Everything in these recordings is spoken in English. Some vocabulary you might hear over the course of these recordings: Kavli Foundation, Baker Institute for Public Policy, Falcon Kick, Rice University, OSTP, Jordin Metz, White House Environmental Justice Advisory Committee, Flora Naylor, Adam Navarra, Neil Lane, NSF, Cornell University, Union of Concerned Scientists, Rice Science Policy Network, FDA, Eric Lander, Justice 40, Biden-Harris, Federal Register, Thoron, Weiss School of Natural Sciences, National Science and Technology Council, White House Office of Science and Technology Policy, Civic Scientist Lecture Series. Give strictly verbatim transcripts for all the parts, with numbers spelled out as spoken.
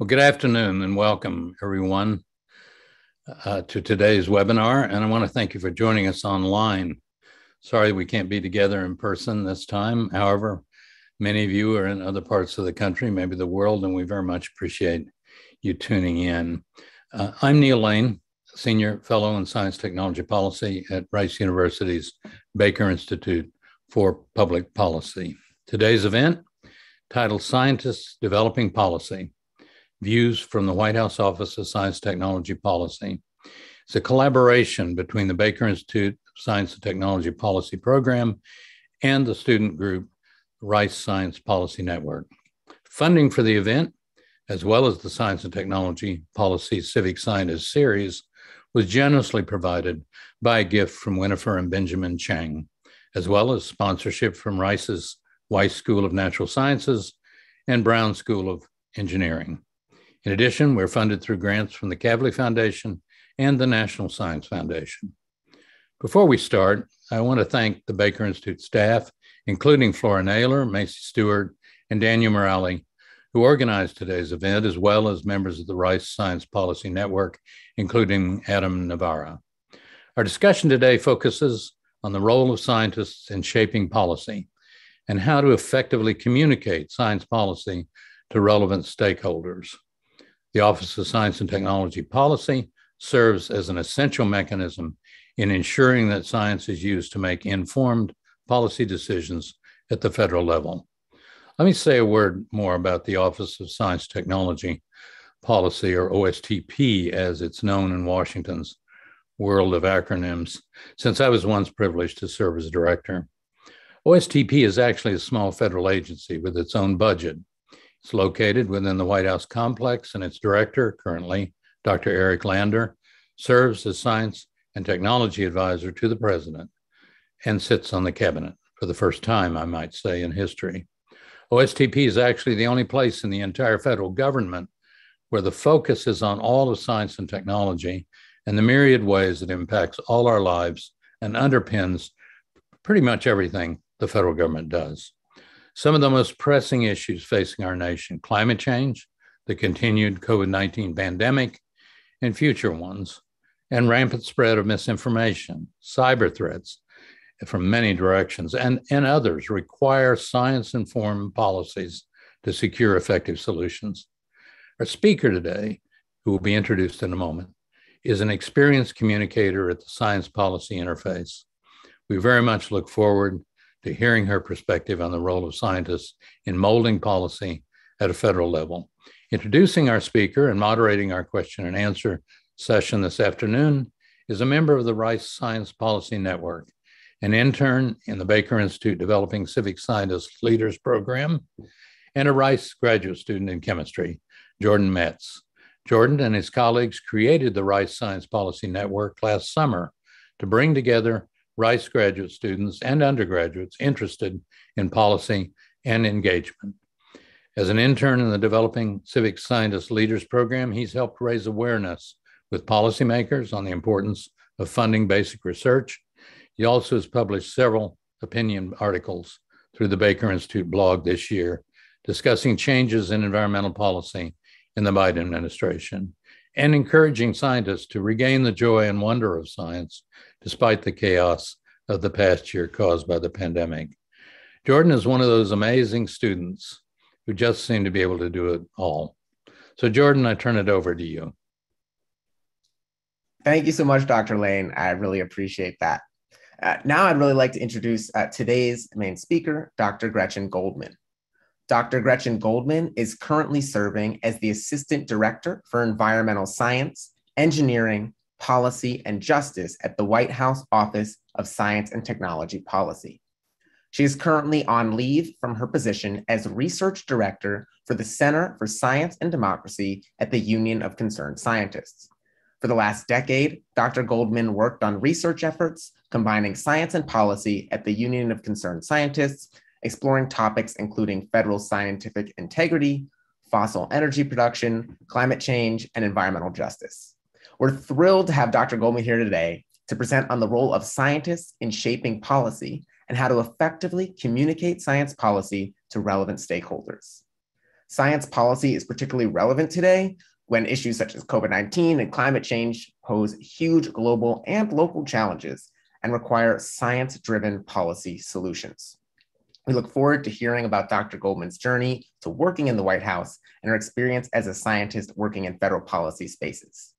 Well, good afternoon and welcome everyone uh, to today's webinar. And I want to thank you for joining us online. Sorry we can't be together in person this time. However, many of you are in other parts of the country, maybe the world, and we very much appreciate you tuning in. Uh, I'm Neil Lane, Senior Fellow in Science Technology Policy at Rice University's Baker Institute for Public Policy. Today's event, titled Scientists Developing Policy, Views from the White House Office of Science and Technology Policy. It's a collaboration between the Baker Institute of Science and Technology Policy Program and the student group Rice Science Policy Network. Funding for the event, as well as the Science and Technology Policy Civic Scientist Series, was generously provided by a gift from Winifred and Benjamin Chang, as well as sponsorship from Rice's Weiss School of Natural Sciences and Brown School of Engineering. In addition, we're funded through grants from the Kavli Foundation and the National Science Foundation. Before we start, I want to thank the Baker Institute staff, including Flora Naylor, Macy Stewart, and Daniel Morales, who organized today's event, as well as members of the Rice Science Policy Network, including Adam Navarra. Our discussion today focuses on the role of scientists in shaping policy and how to effectively communicate science policy to relevant stakeholders. The Office of Science and Technology Policy serves as an essential mechanism in ensuring that science is used to make informed policy decisions at the federal level. Let me say a word more about the Office of Science and Technology Policy, or O S T P, as it's known in Washington's world of acronyms, since I was once privileged to serve as director. O S T P is actually a small federal agency with its own budget. It's located within the White House complex, and its director, currently Doctor Eric Lander, serves as Science and Technology Advisor to the President and sits on the Cabinet for the first time, I might say, in history. O S T P is actually the only place in the entire federal government where the focus is on all of science and technology and the myriad ways it impacts all our lives and underpins pretty much everything the federal government does. Some of the most pressing issues facing our nation: climate change, the continued COVID nineteen pandemic and future ones, and rampant spread of misinformation, cyber threats from many directions, and, and others require science-informed policies to secure effective solutions. Our speaker today, who will be introduced in a moment, is an experienced communicator at the science policy interface. We very much look forward to hearing her perspective on the role of scientists in molding policy at a federal level. Introducing our speaker and moderating our question and answer session this afternoon is a member of the Rice Science Policy Network, an intern in the Baker Institute Developing Civic Scientist Leaders Program, and a Rice graduate student in chemistry, Jordin Metz. Jordin and his colleagues created the Rice Science Policy Network last summer to bring together Rice graduate students and undergraduates interested in policy and engagement. As an intern in the Developing Civic Scientist Leaders Program, he's helped raise awareness with policymakers on the importance of funding basic research. He also has published several opinion articles through the Baker Institute blog this year, discussing changes in environmental policy in the Biden administration and encouraging scientists to regain the joy and wonder of science despite the chaos of the past year caused by the pandemic. Jordin is one of those amazing students who just seem to be able to do it all. So Jordin, I turn it over to you. Thank you so much, Doctor Lane. I really appreciate that. Uh, now I'd really like to introduce uh, today's main speaker, Doctor Gretchen Goldman. Doctor Gretchen Goldman is currently serving as the Assistant Director for Environmental Science, Engineering, Policy, and Justice at the White House Office of Science and Technology Policy. She is currently on leave from her position as Research Director for the Center for Science and Democracy at the Union of Concerned Scientists. For the last decade, Doctor Goldman worked on research efforts combining science and policy at the Union of Concerned Scientists, exploring topics including federal scientific integrity, fossil energy production, climate change, and environmental justice. We're thrilled to have Doctor Goldman here today to present on the role of scientists in shaping policy and how to effectively communicate science policy to relevant stakeholders. science policy is particularly relevant today when issues such as COVID nineteen and climate change pose huge global and local challenges and require science-driven policy solutions. We look forward to hearing about Doctor Goldman's journey to working in the White House and her experience as a scientist working in federal policy spaces.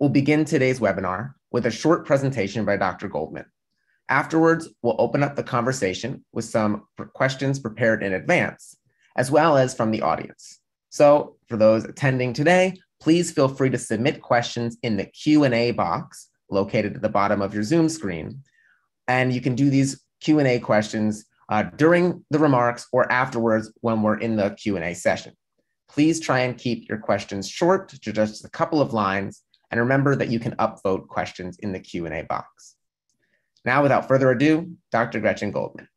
We'll begin today's webinar with a short presentation by Doctor Goldman. Afterwards, we'll open up the conversation with some questions prepared in advance, as well as from the audience. So for those attending today, please feel free to submit questions in the Q and A box located at the bottom of your Zoom screen. And you can do these Q and A questions Uh, during the remarks or afterwards when we're in the Q and A session. Please try and keep your questions short to just a couple of lines, and remember that you can upvote questions in the Q and A box. Now, without further ado, Doctor Gretchen Goldman.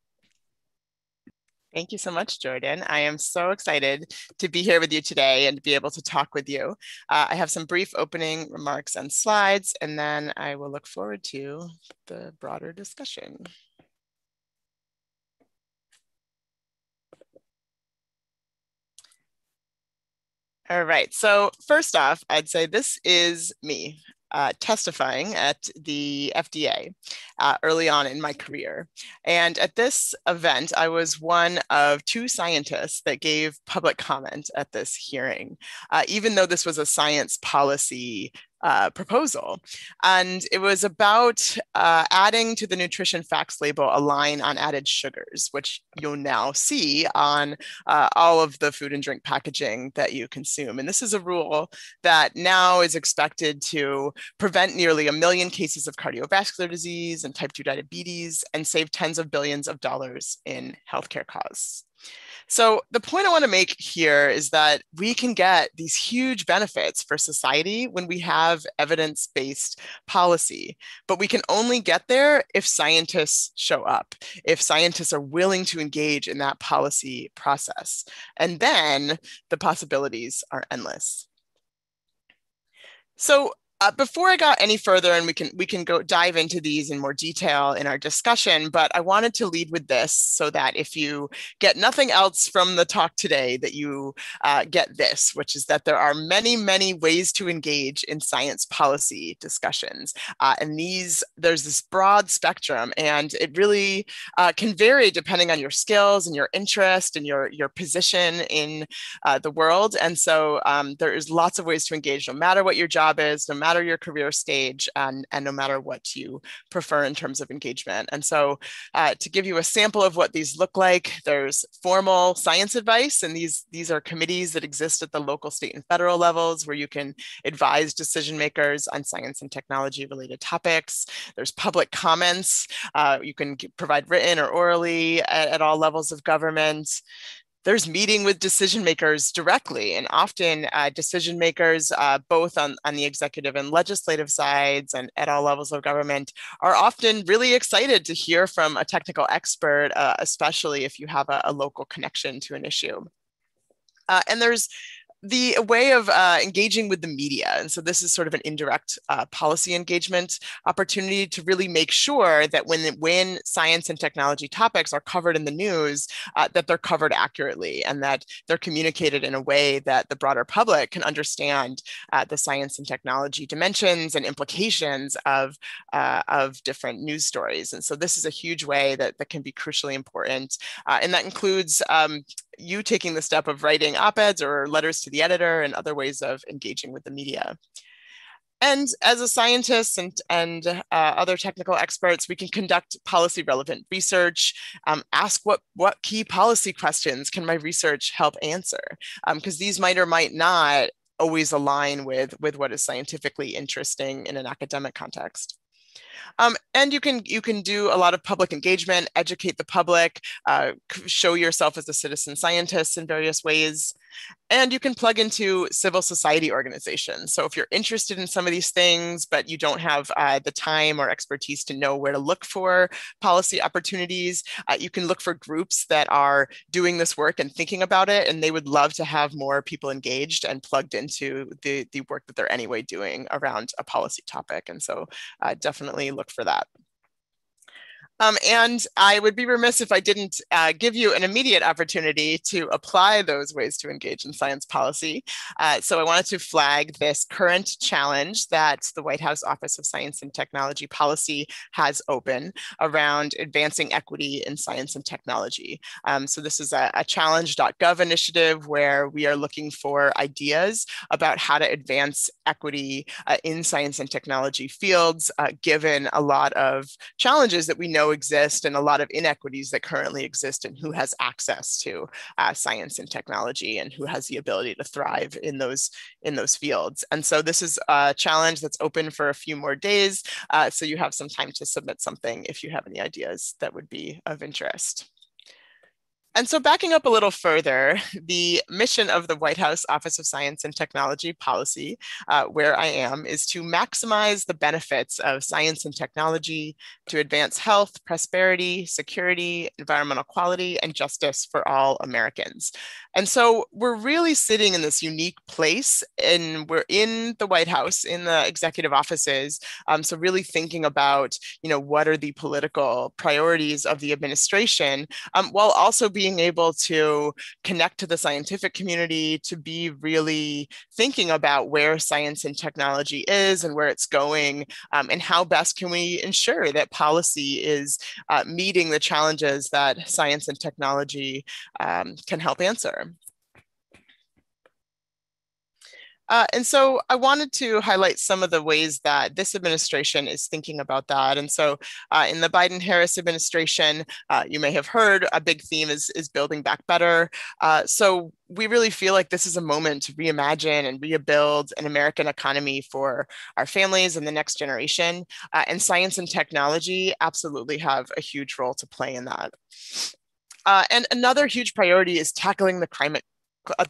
Thank you so much, Jordin. I am so excited to be here with you today and to be able to talk with you. Uh, I have some brief opening remarks and slides, and then I will look forward to the broader discussion. All right, so first off, I'd say this is me uh, testifying at the F D A uh, early on in my career. And at this event, I was one of two scientists that gave public comment at this hearing, uh, even though this was a science policy Uh, proposal. And it was about uh, adding to the nutrition facts label a line on added sugars, which you'll now see on uh, all of the food and drink packaging that you consume. And this is a rule that now is expected to prevent nearly a million cases of cardiovascular disease and type two diabetes and save tens of billions of dollars in healthcare costs. So the point I want to make here is that we can get these huge benefits for society when we have evidence-based policy, but we can only get there if scientists show up, if scientists are willing to engage in that policy process. And then the possibilities are endless. So Uh, before I got any further, and we can we can go dive into these in more detail in our discussion, but I wanted to lead with this so that if you get nothing else from the talk today, that you uh, get this, which is that there are many, many ways to engage in science policy discussions. Uh, and these, there's this broad spectrum, and it really uh, can vary depending on your skills and your interest and your, your position in uh, the world. And so um, there is lots of ways to engage, no matter what your job is, no matter your career stage, and, and no matter what you prefer in terms of engagement. And so uh, to give you a sample of what these look like, there's formal science advice, and these, these are committees that exist at the local, state, and federal levels where you can advise decision makers on science and technology related topics. There's public comments. Uh, you can provide written or orally at, at all levels of government. There's meeting with decision makers directly, and often uh, decision makers, uh, both on, on the executive and legislative sides and at all levels of government, are often really excited to hear from a technical expert, uh, especially if you have a, a local connection to an issue. Uh, and there's the way of uh, engaging with the media. And so this is sort of an indirect uh, policy engagement opportunity to really make sure that when, when science and technology topics are covered in the news, uh, that they're covered accurately and that they're communicated in a way that the broader public can understand uh, the science and technology dimensions and implications of, uh, of different news stories. And so this is a huge way that, that can be crucially important. Uh, and that includes um, you taking the step of writing op-eds or letters to the editor and other ways of engaging with the media. And as a scientist and, and uh, other technical experts, we can conduct policy relevant research, um, ask what, what key policy questions can my research help answer? Because um, these might or might not always align with, with what is scientifically interesting in an academic context. Um, and you can you can do a lot of public engagement, educate the public, uh, show yourself as a citizen scientist in various ways. And you can plug into civil society organizations. So if you're interested in some of these things, but you don't have uh, the time or expertise to know where to look for policy opportunities, uh, you can look for groups that are doing this work and thinking about it. And they would love to have more people engaged and plugged into the, the work that they're anyway doing around a policy topic. And so uh, definitely look for that. Um, and I would be remiss if I didn't uh, give you an immediate opportunity to apply those ways to engage in science policy. Uh, so I wanted to flag this current challenge that the White House Office of Science and Technology Policy has open around advancing equity in science and technology. Um, so this is a, a challenge dot gov initiative where we are looking for ideas about how to advance equity uh, in science and technology fields, uh, given a lot of challenges that we know exist and a lot of inequities that currently exist in who has access to uh, science and technology and who has the ability to thrive in those, in those fields. And so this is a challenge that's open for a few more days. Uh, so you have some time to submit something if you have any ideas that would be of interest. And so backing up a little further, the mission of the White House Office of Science and Technology Policy, uh, where I am, is to maximize the benefits of science and technology to advance health, prosperity, security, environmental quality, and justice for all Americans. And so we're really sitting in this unique place, and we're in the White House, in the executive offices. Um, so really thinking about, you know, what are the political priorities of the administration, um, while also being being able to connect to the scientific community, to be really thinking about where science and technology is and where it's going, um, and how best can we ensure that policy is uh, meeting the challenges that science and technology um, can help answer. Uh, and so I wanted to highlight some of the ways that this administration is thinking about that. And so uh, in the Biden-Harris administration, uh, you may have heard a big theme is, is building back better. Uh, so we really feel like this is a moment to reimagine and rebuild an American economy for our families and the next generation. Uh, and science and technology absolutely have a huge role to play in that. Uh, and another huge priority is tackling the climate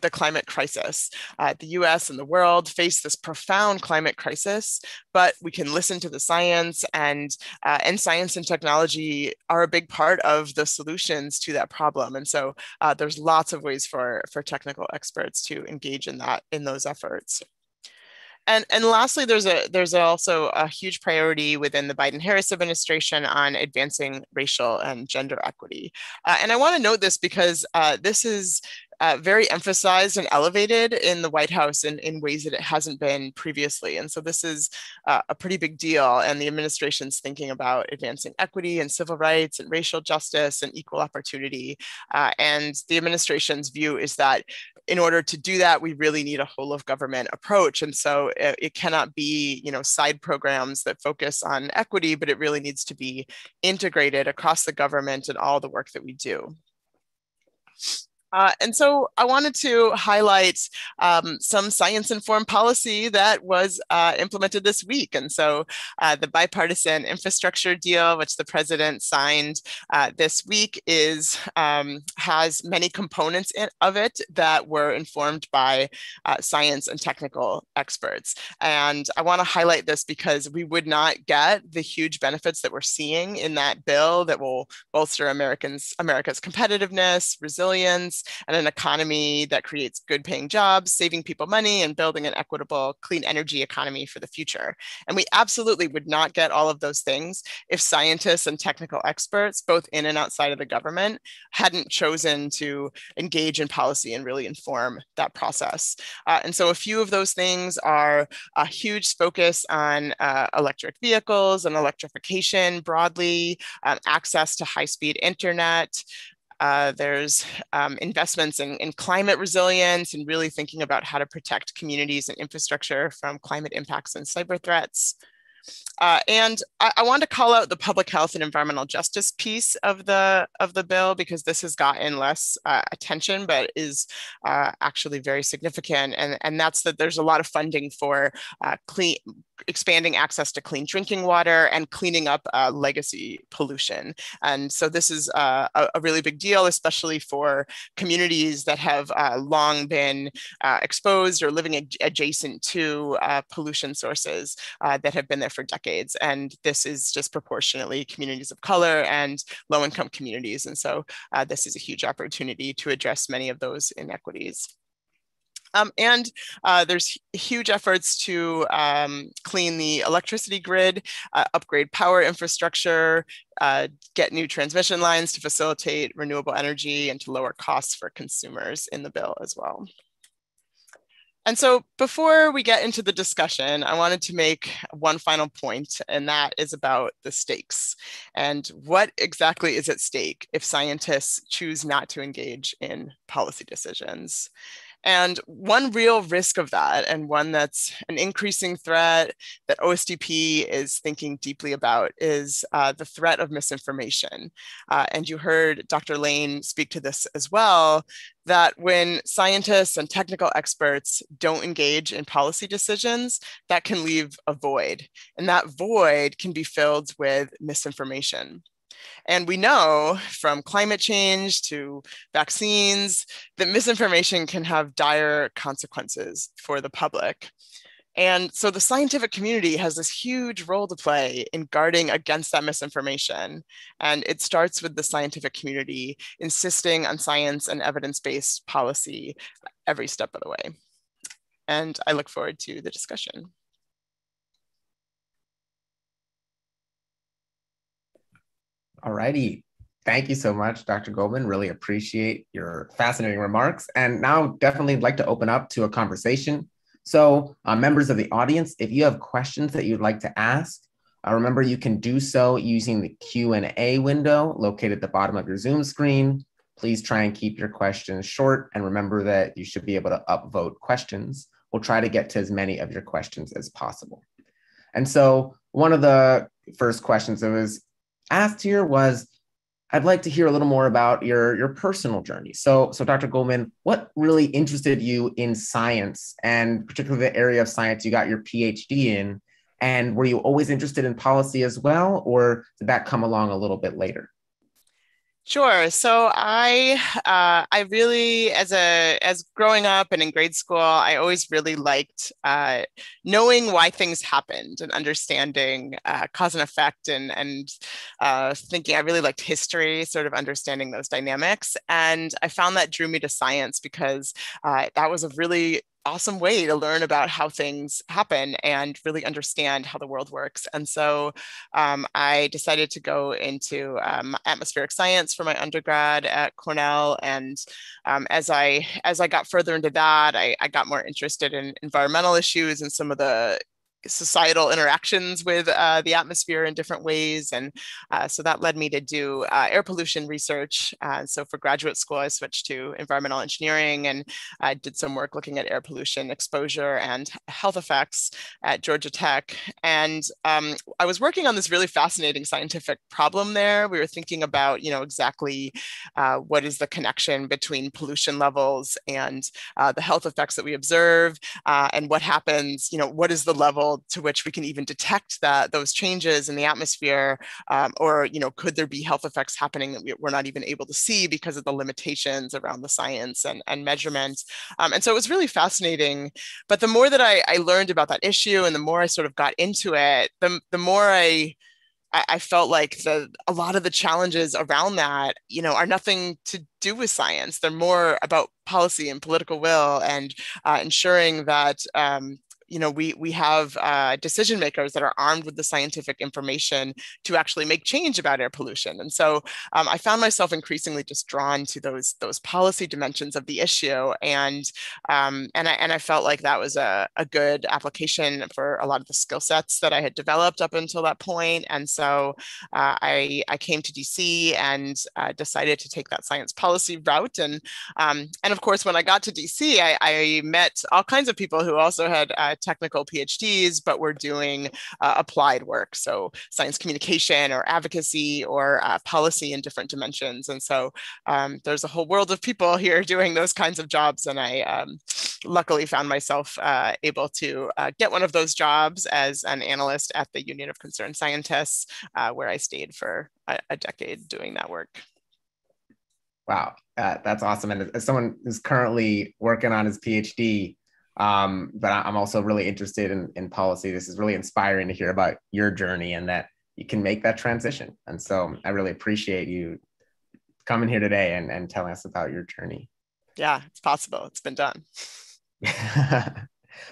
the climate crisis. Uh, the U S and the world face this profound climate crisis, but we can listen to the science, and, uh, and science and technology are a big part of the solutions to that problem. And so uh, there's lots of ways for, for technical experts to engage in that, in those efforts. And, and lastly, there's, a, there's also a huge priority within the Biden-Harris administration on advancing racial and gender equity. Uh, and I want to note this because uh, this is Uh, very emphasized and elevated in the White House in, in ways that it hasn't been previously. And so this is uh, a pretty big deal. And the administration's thinking about advancing equity and civil rights and racial justice and equal opportunity. Uh, and the administration's view is that in order to do that, we really need a whole of government approach. And so it, it cannot be, you know, side programs that focus on equity, but it really needs to be integrated across the government and all the work that we do. Uh, and so I wanted to highlight um, some science-informed policy that was uh, implemented this week. And so uh, the bipartisan infrastructure deal, which the president signed uh, this week, is um, has many components in, of it that were informed by uh, science and technical experts. And I want to highlight this because we would not get the huge benefits that we're seeing in that bill that will bolster Americans, America's competitiveness, resilience, and an economy that creates good paying jobs, saving people money, and building an equitable, clean energy economy for the future. And we absolutely would not get all of those things if scientists and technical experts, both in and outside of the government, hadn't chosen to engage in policy and really inform that process. Uh, and so a few of those things are a huge focus on uh, electric vehicles and electrification broadly, um, access to high-speed internet. Uh, there's um, investments in, in climate resilience and really thinking about how to protect communities and infrastructure from climate impacts and cyber threats. Uh, and I, I want to call out the public health and environmental justice piece of the of the bill, because this has gotten less uh, attention, but is uh, actually very significant. And, and that's that there's a lot of funding for uh, clean, expanding access to clean drinking water and cleaning up uh, legacy pollution. And so this is uh, a, a really big deal, especially for communities that have uh, long been uh, exposed or living ad adjacent to uh, pollution sources uh, that have been there for decades. And this is disproportionately communities of color and low-income communities. And so uh, this is a huge opportunity to address many of those inequities. Um, and uh, there's huge efforts to um, clean the electricity grid, uh, upgrade power infrastructure, uh, get new transmission lines to facilitate renewable energy and to lower costs for consumers in the bill as well. And so before we get into the discussion, I wanted to make one final point, and that is about the stakes. And what exactly is at stake if scientists choose not to engage in policy decisions? And one real risk of that, and one that's an increasing threat that O S T P is thinking deeply about, is uh, the threat of misinformation. Uh, and you heard Doctor Lane speak to this as well, that when scientists and technical experts don't engage in policy decisions, that can leave a void. And that void can be filled with misinformation. And we know from climate change to vaccines that misinformation can have dire consequences for the public. And so the scientific community has this huge role to play in guarding against that misinformation. And it starts with the scientific community insisting on science and evidence-based policy every step of the way. And I look forward to the discussion. All righty. Thank you so much, Doctor Goldman. Really appreciate your fascinating remarks. And now definitely like to open up to a conversation. So uh, members of the audience, if you have questions that you'd like to ask, uh, remember you can do so using the Q and A window located at the bottom of your Zoom screen. Please try and keep your questions short, and remember that you should be able to upvote questions. We'll try to get to as many of your questions as possible. And so one of the first questions that was asked here was, I'd like to hear a little more about your, your personal journey. So, so Doctor Goldman, what really interested you in science, and particularly the area of science you got your PhD in? And were you always interested in policy as well, or did that come along a little bit later? Sure. So I, uh, I really, as a, as growing up and in grade school, I always really liked uh, knowing why things happened and understanding uh, cause and effect, and and uh, thinking. I really liked history, sort of understanding those dynamics, and I found that drew me to science because uh, that was a really awesome way to learn about how things happen and really understand how the world works. And so um, I decided to go into um, atmospheric science for my undergrad at Cornell. And um, as I as I got further into that, I, I got more interested in environmental issues and some of the societal interactions with uh, the atmosphere in different ways. And uh, so that led me to do uh, air pollution research. Uh, so for graduate school, I switched to environmental engineering, and I did some work looking at air pollution exposure and health effects at Georgia Tech. And um, I was working on this really fascinating scientific problem there. We were thinking about, you know, exactly uh, what is the connection between pollution levels and uh, the health effects that we observe, uh, and what happens, you know, what is the level to which we can even detect that those changes in the atmosphere, um, or, you know, could there be health effects happening that we, we're not even able to see because of the limitations around the science and, and measurements. Um, and so it was really fascinating. But the more that I, I learned about that issue, and the more I sort of got into it, the, the more I I felt like the, a lot of the challenges around that, you know, are nothing to do with science. They're more about policy and political will, and uh, ensuring that, um, you know, we, we have uh, decision makers that are armed with the scientific information to actually make change about air pollution. And so um, I found myself increasingly just drawn to those, those policy dimensions of the issue. And, um, and, I, and I felt like that was a, a good application for a lot of the skill sets that I had developed up until that point. And so uh, I, I came to D C and uh, decided to take that science policy route. And, um, and of course, when I got to D C, I, I met all kinds of people who also had uh, technical PhDs, but we're doing uh, applied work. So science communication or advocacy or uh, policy in different dimensions. And so um, there's a whole world of people here doing those kinds of jobs. And I um, luckily found myself uh, able to uh, get one of those jobs as an analyst at the Union of Concerned Scientists, uh, where I stayed for a, a decade doing that work. Wow, uh, that's awesome. And as someone who's currently working on his PhD, Um, but I'm also really interested in, in policy. This is really inspiring to hear about your journey and that you can make that transition. And so I really appreciate you coming here today and, and telling us about your journey. Yeah, it's possible. It's been done.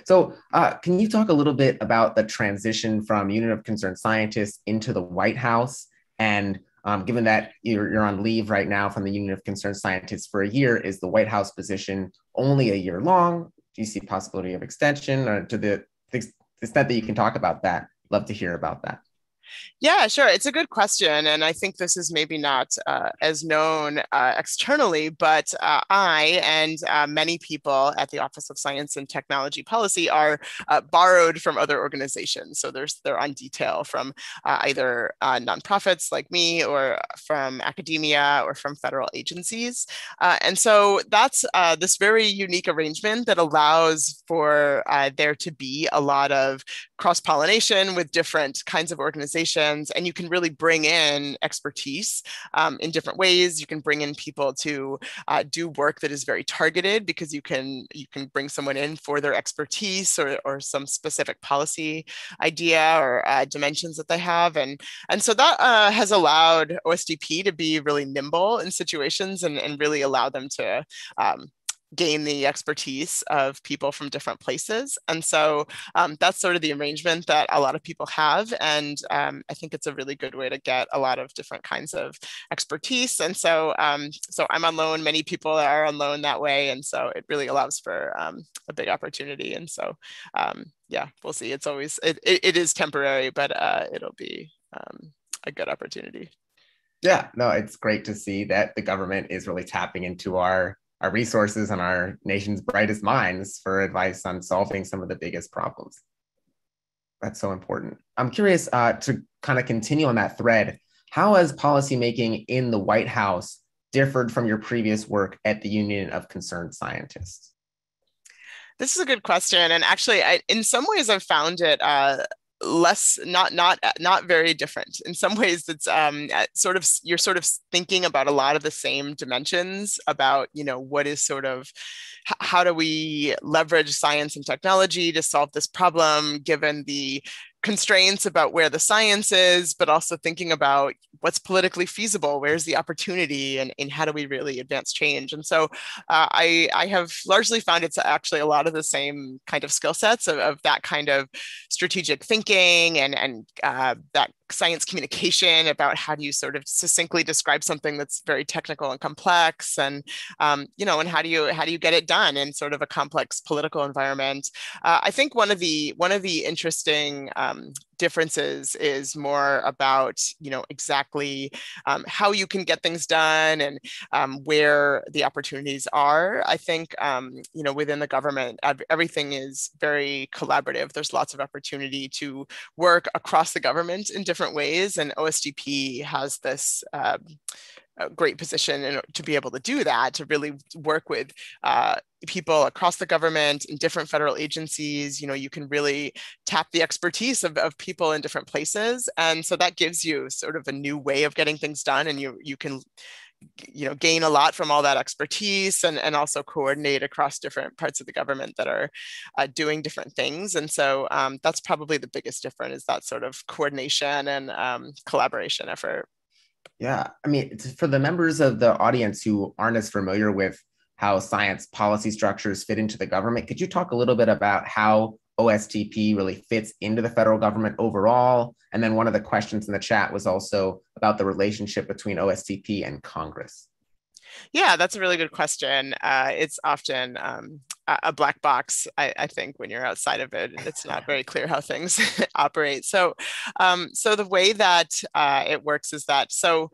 So uh, can you talk a little bit about the transition from Union of Concerned Scientists into the White House? And um, given that you're, you're on leave right now from the Union of Concerned Scientists for a year, is the White House position only a year long? Do you see possibility of extension? Or to the, the extent that you can talk about that, love to hear about that. Yeah, sure. It's a good question. And I think this is maybe not uh, as known uh, externally, but uh, I and uh, many people at the Office of Science and Technology Policy are uh, borrowed from other organizations. So there's, they're on detail from uh, either uh, nonprofits like me or from academia or from federal agencies. Uh, and so that's uh, this very unique arrangement that allows for uh, there to be a lot of cross-pollination with different kinds of organizations. And you can really bring in expertise um, in different ways. You can bring in people to uh, do work that is very targeted, because you can you can bring someone in for their expertise or, or some specific policy idea or uh, dimensions that they have. And, and so that uh, has allowed O S T P to be really nimble in situations and, and really allow them to um, gain the expertise of people from different places. And so um, that's sort of the arrangement that a lot of people have. And um, I think it's a really good way to get a lot of different kinds of expertise. And so um, so I'm on loan, many people are on loan that way. And so it really allows for um, a big opportunity. And so, um, yeah, we'll see. It's always, it, it, it is temporary, but uh, it'll be um, a good opportunity. Yeah, no, it's great to see that the government is really tapping into our our resources and our nation's brightest minds for advice on solving some of the biggest problems. That's so important. I'm curious uh, to kind of continue on that thread. How has policymaking in the White House differed from your previous work at the Union of Concerned Scientists? This is a good question. And actually, I, in some ways, I've found it uh, less, not not not very different. In some ways, it's um, sort of, you're sort of thinking about a lot of the same dimensions about, you know, what is sort of, how do we leverage science and technology to solve this problem, given the constraints about where the science is, but also thinking about what's politically feasible, where's the opportunity, and, and how do we really advance change? And so uh, I, I have largely found it's actually a lot of the same kind of skill sets of, of that kind of strategic thinking and, and uh, that science communication about how do you sort of succinctly describe something that's very technical and complex, and um, you know, and how do you how do you get it done in sort of a complex political environment? Uh, I think one of the one of the interesting um, differences is more about, you know, exactly um, how you can get things done and um, where the opportunities are. I think, um, you know, within the government, everything is very collaborative. There's lots of opportunity to work across the government in different ways. And O S T P has this um, great position in, to be able to do that, to really work with uh, people across the government in different federal agencies. You know, you can really tap the expertise of, of people in different places. And so that gives you sort of a new way of getting things done. And you, you can, you know, gain a lot from all that expertise and, and also coordinate across different parts of the government that are uh, doing different things. And so um, that's probably the biggest difference, is that sort of coordination and um, collaboration effort. Yeah, I mean, for the members of the audience who aren't as familiar with how science policy structures fit into the government, could you talk a little bit about how O S T P really fits into the federal government overall? And then one of the questions in the chat was also about the relationship between O S T P and Congress. Yeah, that's a really good question. Uh, it's often um, a black box, I, I think, when you're outside of it. It's not very clear how things operate. So, um, so the way that uh, it works is that, so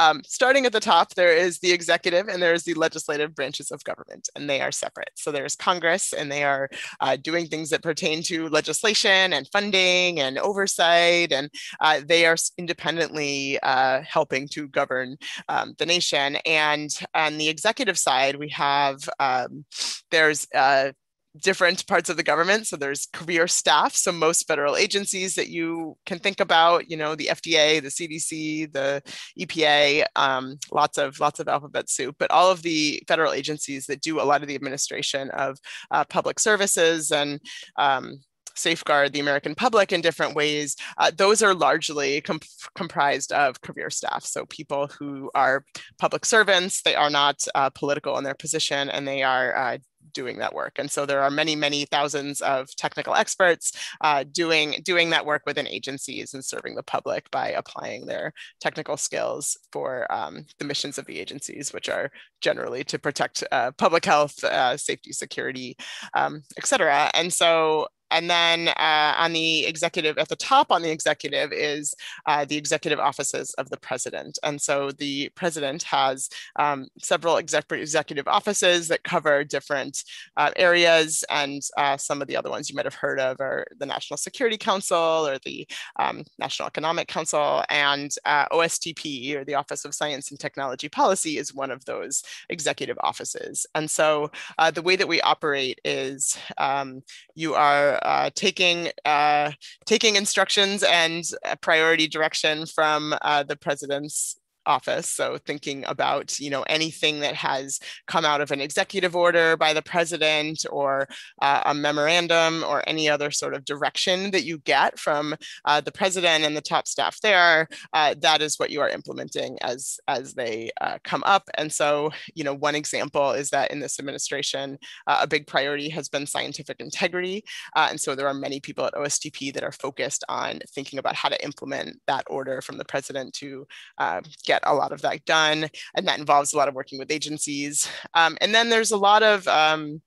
Um, starting at the top, there is the executive and there is the legislative branches of government, and they are separate. So there's Congress, and they are uh, doing things that pertain to legislation and funding and oversight, and uh, they are independently uh, helping to govern um, the nation. And on the executive side, we have, um, there's uh, different parts of the government. So there's career staff. So most federal agencies that you can think about, you know, the F D A, the C D C, the E P A, um, lots of lots of alphabet soup, but all of the federal agencies that do a lot of the administration of uh, public services and um, safeguard the American public in different ways. Uh, those are largely comp comprised of career staff. So people who are public servants, they are not uh, political in their position, and they are uh, doing that work. And so there are many, many thousands of technical experts uh, doing, doing that work within agencies and serving the public by applying their technical skills for um, the missions of the agencies, which are generally to protect uh, public health, uh, safety, security, um, et cetera. And so And then uh, on the executive, at the top on the executive is uh, the executive offices of the president. And so the president has um, several exec executive offices that cover different uh, areas. And uh, some of the other ones you might have heard of are the National Security Council or the um, National Economic Council, and uh, O S T P, or the Office of Science and Technology Policy, is one of those executive offices. And so uh, the way that we operate is um, you are Uh, taking uh, taking instructions and priority direction from uh, the president's office. So thinking about, you know, anything that has come out of an executive order by the president, or uh, a memorandum, or any other sort of direction that you get from uh, the president and the top staff there, uh, that is what you are implementing as, as they uh, come up. And so, you know, one example is that in this administration, uh, a big priority has been scientific integrity. Uh, and so there are many people at O S T P that are focused on thinking about how to implement that order from the president to uh, get a lot of that done, and that involves a lot of working with agencies. Um, and then there's a lot of um,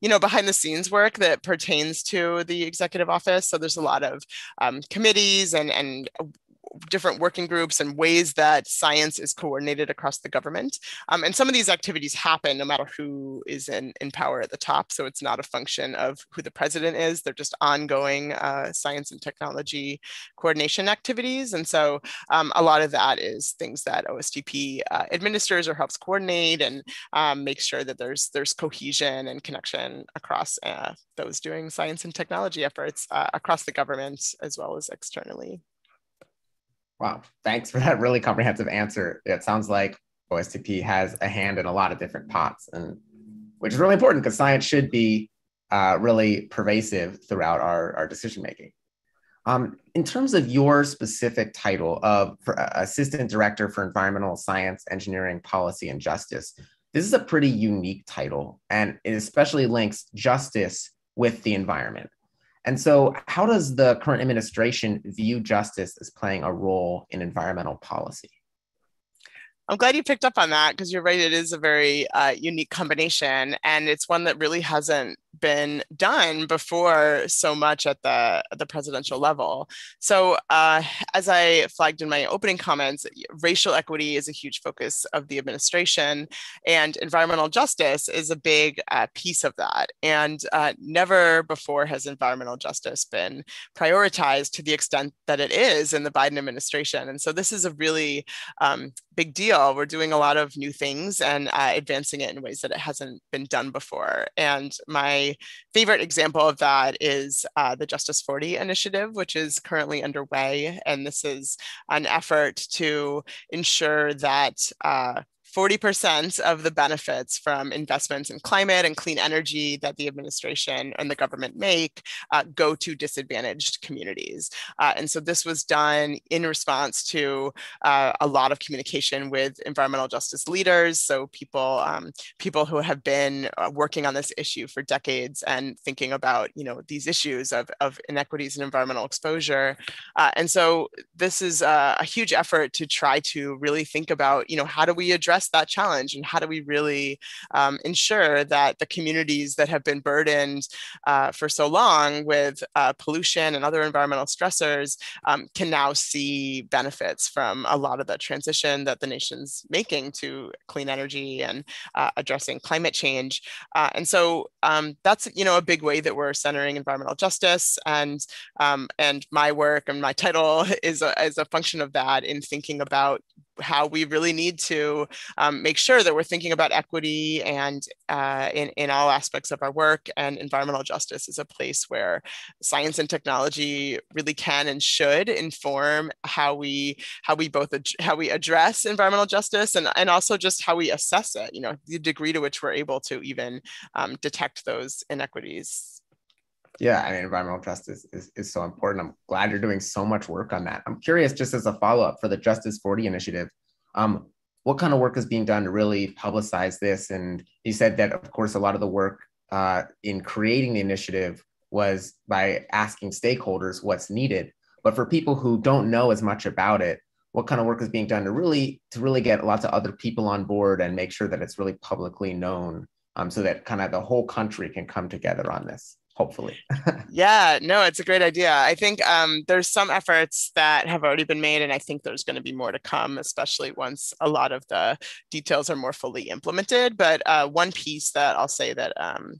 you know, behind the scenes work that pertains to the executive office. So there's a lot of um, committees and and different working groups and ways that science is coordinated across the government. Um, and some of these activities happen no matter who is in, in power at the top. So it's not a function of who the president is. They're just ongoing uh, science and technology coordination activities. And so um, a lot of that is things that O S T P uh, administers or helps coordinate and um, make sure that there's, there's cohesion and connection across uh, those doing science and technology efforts uh, across the government as well as externally. Wow, thanks for that really comprehensive answer. It sounds like O S T P has a hand in a lot of different pots, and which is really important because science should be uh, really pervasive throughout our, our decision-making. Um, in terms of your specific title of Assistant Director for Environmental Science, Engineering, Policy, and Justice, this is a pretty unique title, and it especially links justice with the environment. And so how does the current administration view justice as playing a role in environmental policy? I'm glad you picked up on that, because you're right, it is a very uh, unique combination, and it's one that really hasn't been done before so much at the, the presidential level. So uh, as I flagged in my opening comments, racial equity is a huge focus of the administration, and environmental justice is a big uh, piece of that. And uh, never before has environmental justice been prioritized to the extent that it is in the Biden administration. And so this is a really um, big deal. We're doing a lot of new things and uh, advancing it in ways that it hasn't been done before. And my favorite example of that is uh, the Justice forty initiative, which is currently underway. And this is an effort to ensure that uh, forty percent of the benefits from investments in climate and clean energy that the administration and the government make uh, go to disadvantaged communities. Uh, and so this was done in response to uh, a lot of communication with environmental justice leaders. So people, um, people who have been uh, working on this issue for decades and thinking about, you know, these issues of, of inequities and environmental exposure. Uh, and so this is a, a huge effort to try to really think about, you know, how do we address that challenge, and how do we really um, ensure that the communities that have been burdened uh, for so long with uh, pollution and other environmental stressors um, can now see benefits from a lot of the transition that the nation's making to clean energy and uh, addressing climate change. Uh, and so um, that's, you know, a big way that we're centering environmental justice, and um, and my work and my title is a, is a function of that, in thinking about how we really need to um, make sure that we're thinking about equity and uh, in, in all aspects of our work. And environmental justice is a place where science and technology really can and should inform how we how we both ad how we address environmental justice, and, and also just how we assess it, you know, the degree to which we're able to even um, detect those inequities. Yeah, I mean, environmental justice is, is, is so important. I'm glad you're doing so much work on that. I'm curious, just as a follow-up for the Justice forty initiative, um, what kind of work is being done to really publicize this? And you said that, of course, a lot of the work uh, in creating the initiative was by asking stakeholders what's needed. But for people who don't know as much about it, what kind of work is being done to really to really get lots of other people on board and make sure that it's really publicly known, um, so that kind of the whole country can come together on this, hopefully. Yeah, no, it's a great idea. I think um, there's some efforts that have already been made, and I think there's going to be more to come, especially once a lot of the details are more fully implemented. But uh, one piece that I'll say that um,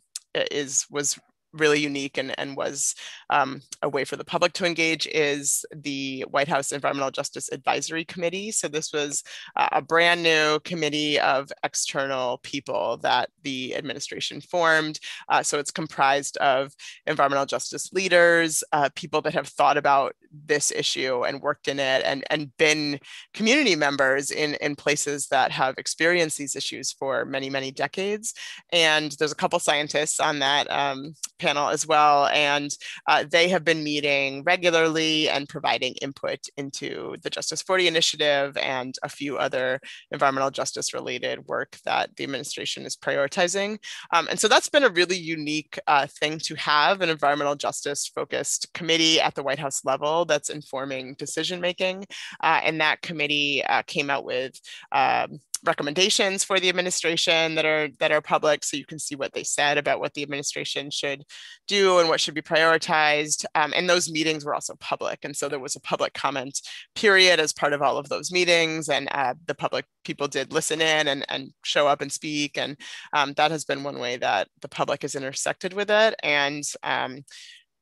is was really unique and, and was um, a way for the public to engage is the White House Environmental Justice Advisory Committee. So this was uh, a brand new committee of external people that the administration formed. Uh, so it's comprised of environmental justice leaders, uh, people that have thought about this issue and worked in it, and, and been community members in, in places that have experienced these issues for many, many decades. And there's a couple scientists on that um, panel as well. And uh, they have been meeting regularly and providing input into the Justice forty initiative and a few other environmental justice related work that the administration is prioritizing. Um, and so that's been a really unique uh, thing to have an environmental justice focused committee at the White House level that's informing decision making. Uh, and that committee uh, came out with um, recommendations for the administration that are that are public, so you can see what they said about what the administration should do and what should be prioritized. Um, and those meetings were also public, and so there was a public comment period as part of all of those meetings, and uh, the public people did listen in and, and show up and speak, and um, that has been one way that the public has intersected with it. And um,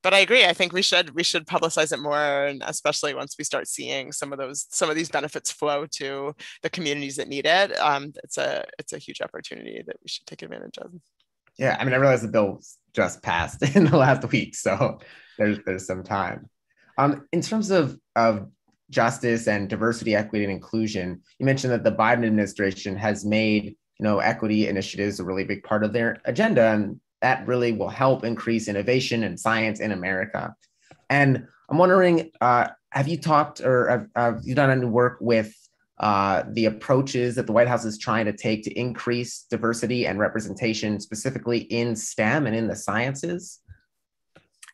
but I agree. I think we should we should publicize it more, and especially once we start seeing some of those some of these benefits flow to the communities that need it. Um, it's a it's a huge opportunity that we should take advantage of. Yeah, I mean, I realize the bill just passed in the last week, so there's there's some time. Um, in terms of of justice and diversity, equity, and inclusion, you mentioned that the Biden administration has made you know equity initiatives a really big part of their agenda, and that really will help increase innovation and science in America. And I'm wondering, uh, have you talked or have, have you done any work with uh, the approaches that the White House is trying to take to increase diversity and representation, specifically in STEM and in the sciences?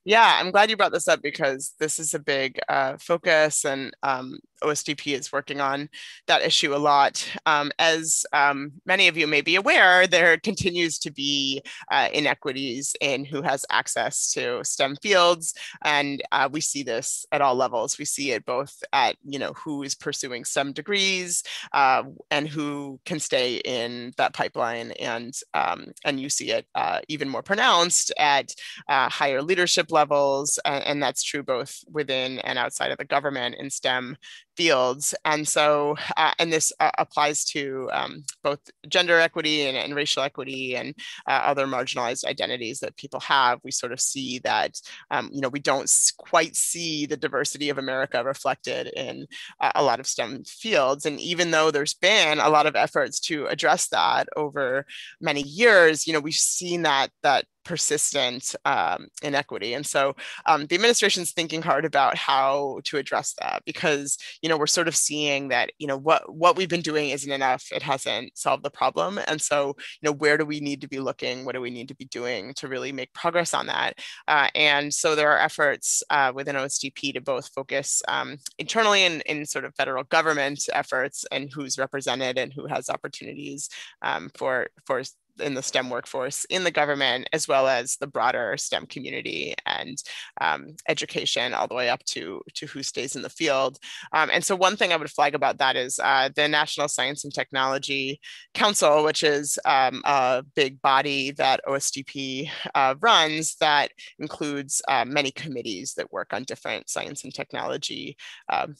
Yeah, I'm glad you brought this up, because this is a big uh, focus, and um, O S T P is working on that issue a lot. Um, as um, many of you may be aware, there continues to be uh, inequities in who has access to STEM fields, and uh, we see this at all levels. We see it both at you know who is pursuing STEM degrees uh, and who can stay in that pipeline, and um, and you see it uh, even more pronounced at uh, higher leadership levels, and, and that's true both within and outside of the government in STEM fields. And so, uh, and this uh, applies to um, both gender equity and, and racial equity and uh, other marginalized identities that people have. We sort of see that, um, you know, we don't quite see the diversity of America reflected in uh, a lot of STEM fields. And even though there's been a lot of efforts to address that over many years, you know, we've seen that, that persistent um, inequity. And so um, the administration's thinking hard about how to address that, because, you know, we're sort of seeing that, you know, what, what we've been doing isn't enough. It hasn't solved the problem. And so, you know, where do we need to be looking? What do we need to be doing to really make progress on that? Uh, and so there are efforts uh, within O S T P to both focus um, internally in, in sort of federal government efforts and who's represented and who has opportunities um, for, for in the STEM workforce in the government, as well as the broader STEM community and um, education, all the way up to, to who stays in the field. Um, and so one thing I would flag about that is uh, the National Science and Technology Council, which is um, a big body that O S T P uh, runs that includes uh, many committees that work on different science and technology um,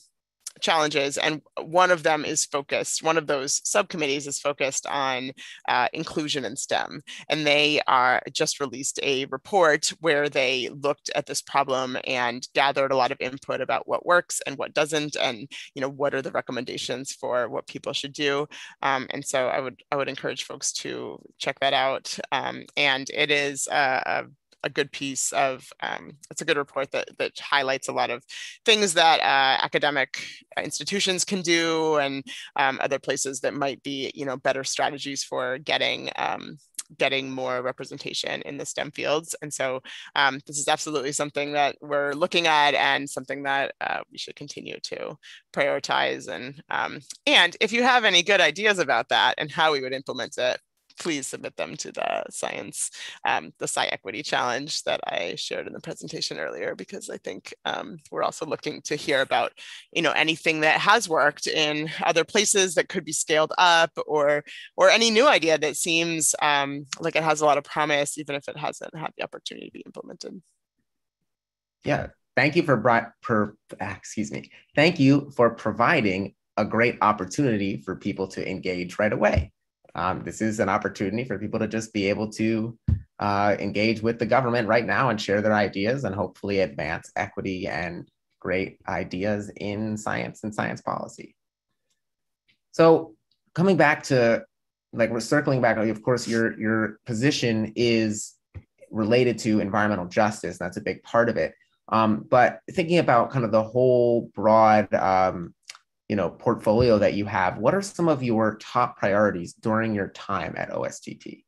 challenges. And one of them is focused, one of those subcommittees is focused on uh, inclusion in STEM. And they are just released a report where they looked at this problem and gathered a lot of input about what works and what doesn't, and, you know, what are the recommendations for what people should do. Um, and so I would, I would encourage folks to check that out. Um, and it is a, a a good piece of, um, it's a good report that, that highlights a lot of things that uh, academic institutions can do, and um, other places that might be, you know, better strategies for getting um, getting more representation in the STEM fields. And so um, this is absolutely something that we're looking at and something that uh, we should continue to prioritize. And, um, and if you have any good ideas about that and how we would implement it, please submit them to the science, um, the Sci Equity Challenge that I shared in the presentation earlier, because I think um, we're also looking to hear about, you know, anything that has worked in other places that could be scaled up, or or any new idea that seems um, like it has a lot of promise, even if it hasn't had the opportunity to be implemented. Yeah, thank you for, for excuse me, thank you for providing a great opportunity for people to engage right away. Um, this is an opportunity for people to just be able to uh, engage with the government right now and share their ideas and hopefully advance equity and great ideas in science and science policy. So coming back to, like we're circling back, of course, your, your position is related to environmental justice. That's a big part of it. Um, but thinking about kind of the whole broad um, you know, portfolio that you have, what are some of your top priorities during your time at O S T P?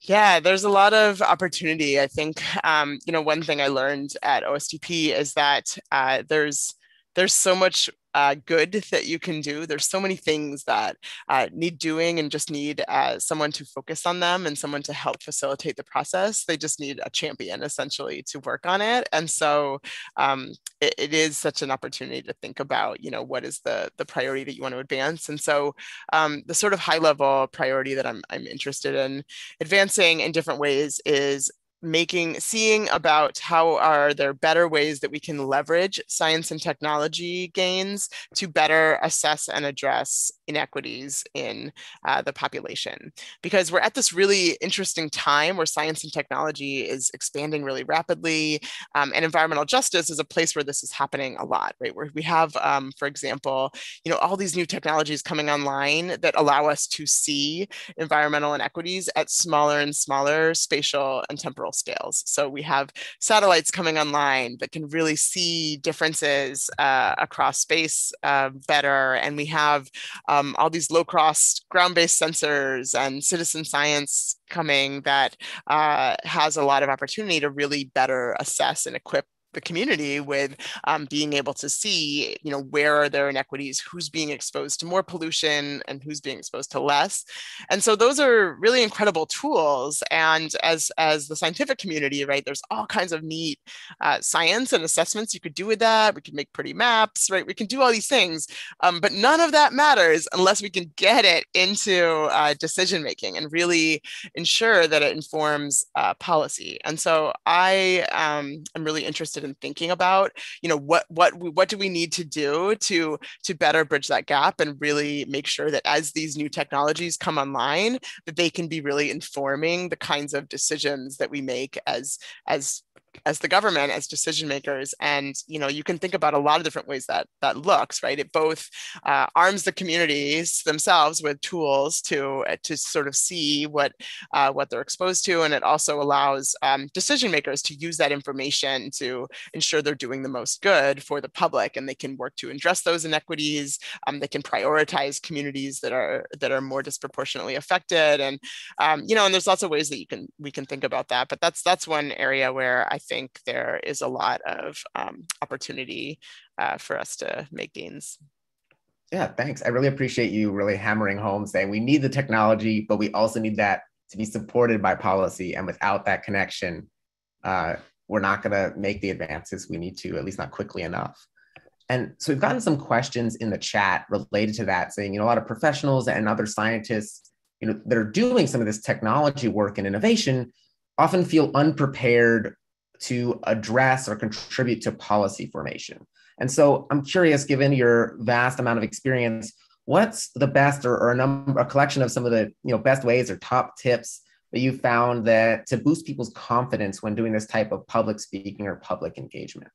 Yeah, there's a lot of opportunity. I think, um, you know, one thing I learned at O S T P is that uh, there's there's so much Uh, good that you can do. There's so many things that uh, need doing and just need uh, someone to focus on them and someone to help facilitate the process. They just need a champion essentially to work on it. And so um, it, it is such an opportunity to think about, you know, what is the, the priority that you want to advance. And so um, the sort of high level priority that I'm, I'm interested in advancing in different ways is making, seeing about how are there better ways that we can leverage science and technology gains to better assess and address inequities in uh, the population. Because we're at this really interesting time where science and technology is expanding really rapidly, um, and environmental justice is a place where this is happening a lot, right? Where we have, um, for example, you know, all these new technologies coming online that allow us to see environmental inequities at smaller and smaller spatial and temporal scales. So we have satellites coming online that can really see differences uh, across space uh, better. And we have um, all these low-cost ground-based sensors and citizen science coming that uh, has a lot of opportunity to really better assess and equip the community with um, being able to see, you know, where are there inequities, who's being exposed to more pollution and who's being exposed to less. And so those are really incredible tools. And as, as the scientific community, right, there's all kinds of neat uh, science and assessments you could do with that. We could make pretty maps, right? We can do all these things, um, but none of that matters unless we can get it into uh, decision-making and really ensure that it informs uh, policy. And so I um, am really interested and thinking about, you know, what what what do we need to do to to better bridge that gap and really make sure that as these new technologies come online, that they can be really informing the kinds of decisions that we make as as as the government, as decision makers. And, you know, you can think about a lot of different ways that that looks, right? It both uh, arms the communities themselves with tools to uh, to sort of see what uh, what they're exposed to. And it also allows um, decision makers to use that information to ensure they're doing the most good for the public. And they can work to address those inequities. Um, they can prioritize communities that are that are more disproportionately affected. And, um, you know, and there's lots of ways that you can we can think about that. But that's that's one area where I think there is a lot of um, opportunity uh, for us to make gains. Yeah, thanks. I really appreciate you really hammering home saying we need the technology, but we also need that to be supported by policy. And without that connection, uh, we're not going to make the advances we need to, at least not quickly enough. And so we've gotten some questions in the chat related to that, saying, you know, a lot of professionals and other scientists, you know, that are doing some of this technology work and innovation often feel unprepared to address or contribute to policy formation. And so I'm curious, given your vast amount of experience, what's the best or, or a, number, a collection of some of the you know, best ways or top tips that you found that to boost people's confidence when doing this type of public speaking or public engagement?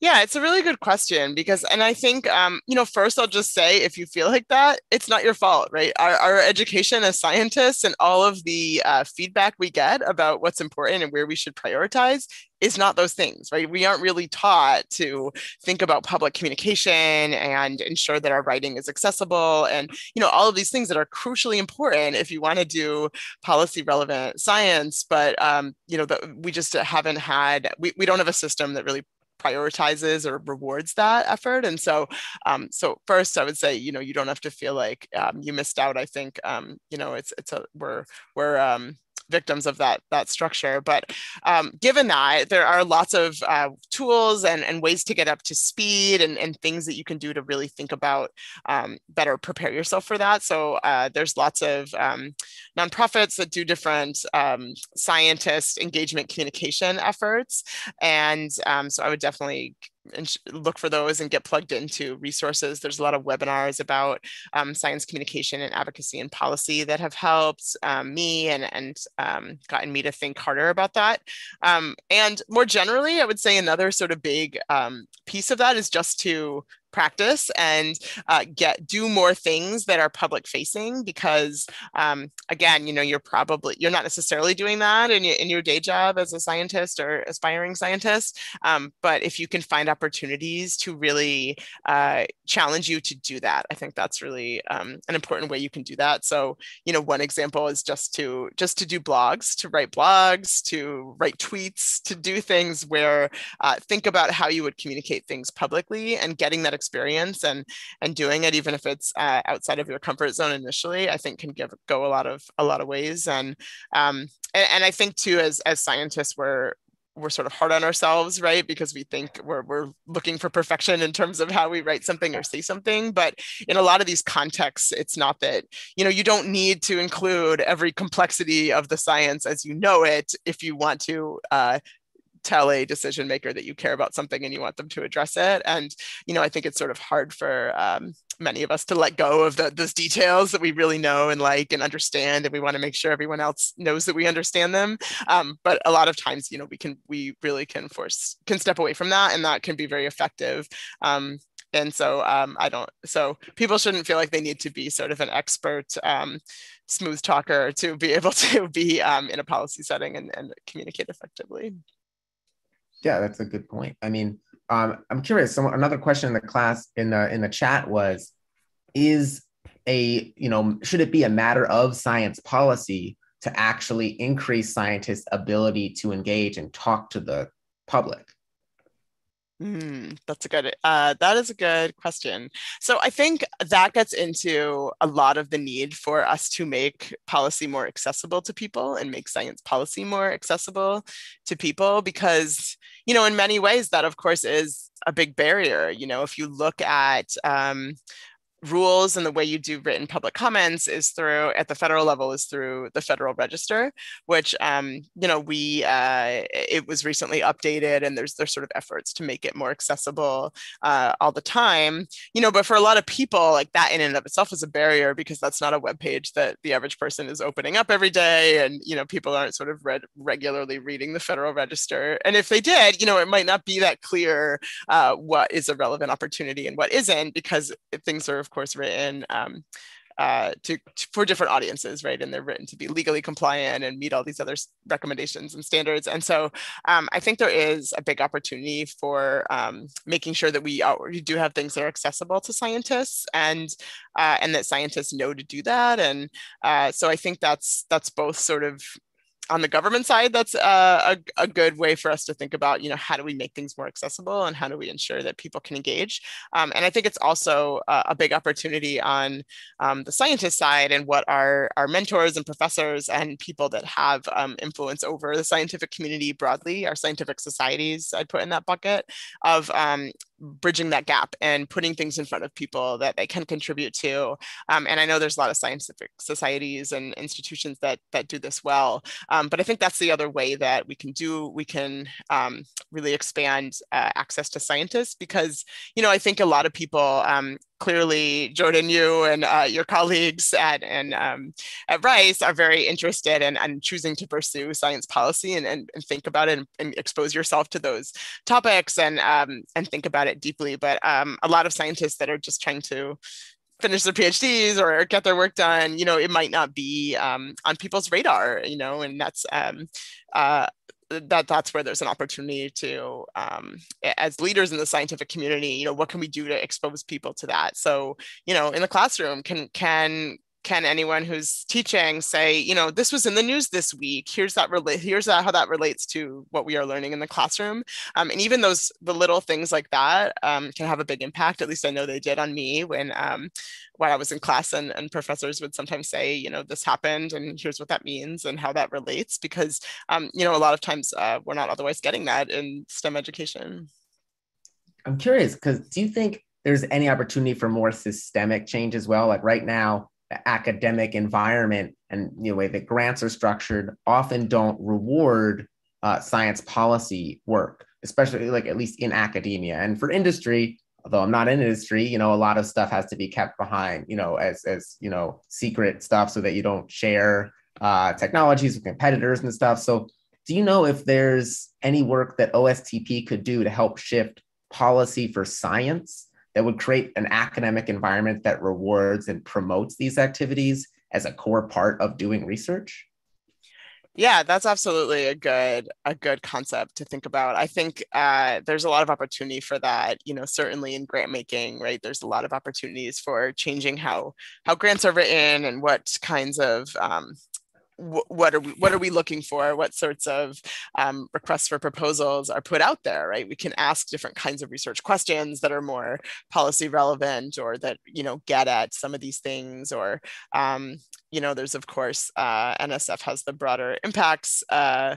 Yeah, it's a really good question because, and I think, um, you know, first I'll just say, if you feel like that, it's not your fault, right? Our, our education as scientists and all of the uh, feedback we get about what's important and where we should prioritize is not those things, right? We aren't really taught to think about public communication and ensure that our writing is accessible and, you know, all of these things that are crucially important if you want to do policy relevant science. But, um, you know, the, we just haven't had, we, we don't have a system that really prioritizes or rewards that effort. And so, um, so first I would say, you know, you don't have to feel like um, you missed out. I think, um, you know, it's, it's a, we're, we're, um, victims of that, that structure. But um, given that, there are lots of uh, tools and, and ways to get up to speed and, and things that you can do to really think about um, better prepare yourself for that. So uh, there's lots of um, nonprofits that do different um, scientist engagement communication efforts. And um, so I would definitely and look for those and get plugged into resources. There's a lot of webinars about um, science communication and advocacy and policy that have helped um, me and, and um, gotten me to think harder about that. Um, and more generally, I would say another sort of big um, piece of that is just to practice and uh, get do more things that are public facing, because um, again, you know, you're probably, you're not necessarily doing that in your, in your day job as a scientist or aspiring scientist. Um, but if you can find opportunities to really uh, challenge you to do that, I think that's really um, an important way you can do that. So, you know, one example is just to, just to do blogs, to write blogs, to write tweets, to do things where uh, think about how you would communicate things publicly and getting that experience and and doing it, even if it's uh, outside of your comfort zone initially, I think can give go a lot of a lot of ways. And um, and, and I think too, as as scientists, we're we're sort of hard on ourselves, right? Because we think we're we're looking for perfection in terms of how we write something or say something. But in a lot of these contexts, it's not that, you know, you don't need to include every complexity of the science as you know it if you want to Uh, tell a decision maker that you care about something and you want them to address it. And, you know, I think it's sort of hard for um, many of us to let go of the, those details that we really know and like and understand, and we want to make sure everyone else knows that we understand them. Um, but a lot of times, you know, we can, we really can force, can step away from that, and that can be very effective. Um, and so um, I don't, so people shouldn't feel like they need to be sort of an expert um, smooth talker to be able to be um, in a policy setting and, and communicate effectively. Yeah, that's a good point. I mean, um, I'm curious. So another question in the class in the in the chat was, is a you know should it be a matter of science policy to actually increase scientists' ability to engage and talk to the public? Mm, that's a good, uh, that is a good question. So I think that gets into a lot of the need for us to make policy more accessible to people and make science policy more accessible to people, because, you know, in many ways that of course is a big barrier. You know, if you look at, um, rules and the way you do written public comments is through, at the federal level, is through the Federal Register, which, um, you know, we, uh, it was recently updated, and there's, there's sort of efforts to make it more accessible uh, all the time, you know, but for a lot of people, like that in and of itself is a barrier, because that's not a web page that the average person is opening up every day. And, you know, people aren't sort of read, regularly reading the Federal Register. And if they did, you know, it might not be that clear uh, what is a relevant opportunity and what isn't, because things are, of course, written um, uh, to, to, for different audiences, right? And they're written to be legally compliant and meet all these other recommendations and standards. And so um, I think there is a big opportunity for um, making sure that we, are, we do have things that are accessible to scientists, and uh, and that scientists know to do that. And uh, so I think that's that's both sort of on the government side, that's a, a, a good way for us to think about, you know, how do we make things more accessible and how do we ensure that people can engage? Um, and I think it's also a, a big opportunity on um, the scientist side, and what our, our mentors and professors and people that have um, influence over the scientific community broadly, our scientific societies, I'd put in that bucket of um, bridging that gap and putting things in front of people that they can contribute to. Um, and I know there's a lot of scientific societies and institutions that that do this well. Um, but I think that's the other way that we can do, we can um, really expand uh, access to scientists, because, you know, I think a lot of people, um, clearly, Jordin, you and uh, your colleagues at and um, at Rice are very interested in, in choosing to pursue science policy and, and, and think about it and, and expose yourself to those topics and um, and think about it deeply. But um, a lot of scientists that are just trying to finish their PhDs or get their work done, you know, it might not be um, on people's radar, you know, and that's um, uh, that that's where there's an opportunity to, um, as leaders in the scientific community, you know, what can we do to expose people to that? So, you know, in the classroom, can can can anyone who's teaching say, you know, this was in the news this week. Here's that relate. Here's that, how that relates to what we are learning in the classroom. Um, and even those the little things like that um, can have a big impact. At least I know they did on me when um, when I was in class, and, and professors would sometimes say, you know, this happened, and here's what that means and how that relates. Because um, you know, a lot of times uh, we're not otherwise getting that in STEM education. I'm curious, because do you think there's any opportunity for more systemic change as well? Like right now, the academic environment and the way that grants are structured often don't reward uh, science policy work, especially like at least in academia. And for industry, although I'm not in industry, you know, a lot of stuff has to be kept behind, you know, as, as you know, secret stuff so that you don't share uh, technologies with competitors and stuff. So do you know if there's any work that O S T P could do to help shift policy for science that would create an academic environment that rewards and promotes these activities as a core part of doing research? Yeah, that's absolutely a good a good concept to think about. I think uh, there's a lot of opportunity for that, you know, certainly in grant making, right? There's a lot of opportunities for changing how how grants are written and what kinds of um, what are we, what are we looking for? What sorts of um, requests for proposals are put out there, right? We can ask different kinds of research questions that are more policy relevant or that, you know, get at some of these things or, um, you know, there's of course, uh, N S F has the broader impacts uh,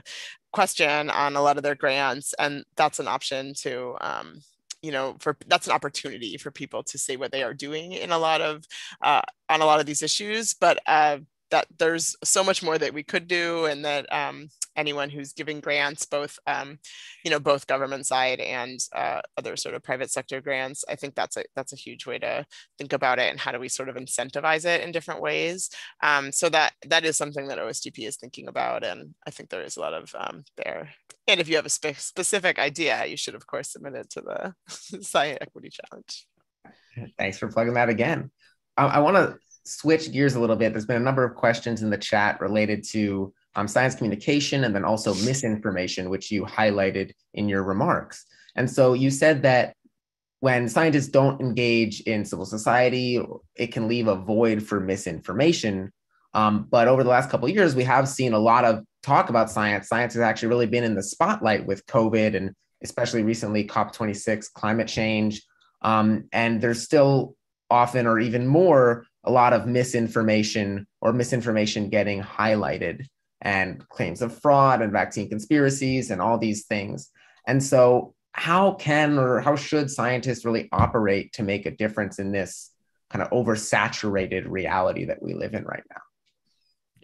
question on a lot of their grants. And that's an option to, um, you know, for that's an opportunity for people to say what they are doing in a lot of, uh, on a lot of these issues, but uh, that there's so much more that we could do, and that um, anyone who's giving grants, both um, you know, both government side and uh, other sort of private sector grants, I think that's a that's a huge way to think about it. And how do we sort of incentivize it in different ways? Um, so that that is something that O S T P is thinking about, and I think there is a lot of um, there. And if you have a spe- specific idea, you should of course submit it to the Science Equity Challenge. Thanks for plugging that again. I, I want to switch gears a little bit. There's been a number of questions in the chat related to um, science communication and then also misinformation, which you highlighted in your remarks. And so you said that when scientists don't engage in civil society, it can leave a void for misinformation. Um, but over the last couple of years, we have seen a lot of talk about science. Science has actually really been in the spotlight with COVID and especially recently COP twenty-six, climate change. Um, and there's still often or even more a lot of misinformation or misinformation getting highlighted and claims of fraud and vaccine conspiracies and all these things. And so how can or how should scientists really operate to make a difference in this kind of oversaturated reality that we live in right now?